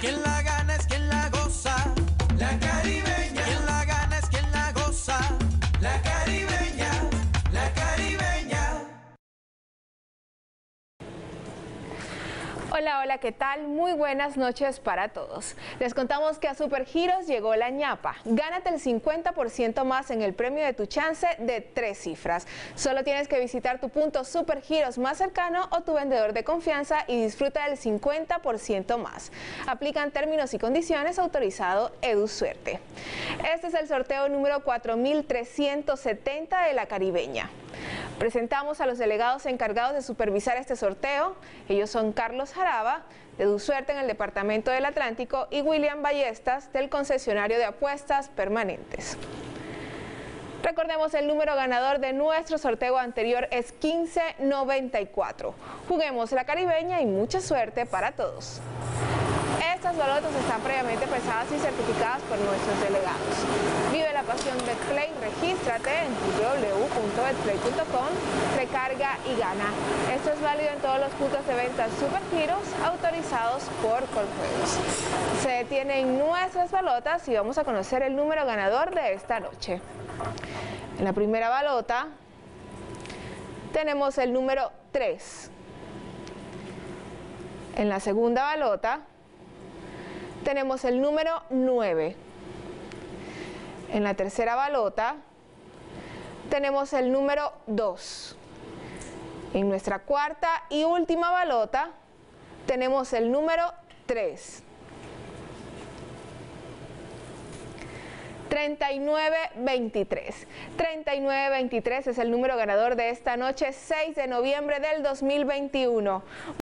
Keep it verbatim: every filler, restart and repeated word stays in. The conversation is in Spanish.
Quien la gana es quien la goza. La caribeña. Quien la gana es quien la goza. La caribeña. La caribeña. Hola, hola, ¿qué tal? Muy buenas noches para todos. Les contamos que a Supergiros llegó la ñapa. Gánate el cincuenta por ciento más en el premio de tu chance de tres cifras. Solo tienes que visitar tu punto Supergiros más cercano o tu vendedor de confianza y disfruta del cincuenta por ciento más. Aplican términos y condiciones, autorizado EduSuerte. Este es el sorteo número cuatro mil trescientos setenta de La Caribeña. Presentamos a los delegados encargados de supervisar este sorteo. Ellos son Carlos Jaraba, de Du Suerte en el Departamento del Atlántico, y William Ballestas, del concesionario de apuestas permanentes. Recordemos, el número ganador de nuestro sorteo anterior es quince noventa y cuatro. Juguemos La Caribeña y mucha suerte para todos. Estas balotas están previamente pesadas y certificadas por nuestros delegados. Vive la pasión de Play, regístrate en w w w punto betplay punto com, recarga y gana. Esto es válido en todos los puntos de venta Supergiros autorizados por Colfuegos. Se detienen nuestras balotas y vamos a conocer el número ganador de esta noche. En la primera balota tenemos el número tres. En la segunda balota tenemos el número nueve. En la tercera balota tenemos el número dos. En nuestra cuarta y última balota tenemos el número tres. treinta y nueve veintitrés. treinta y nueve veintitrés es el número ganador de esta noche, seis de noviembre del dos mil veintiuno.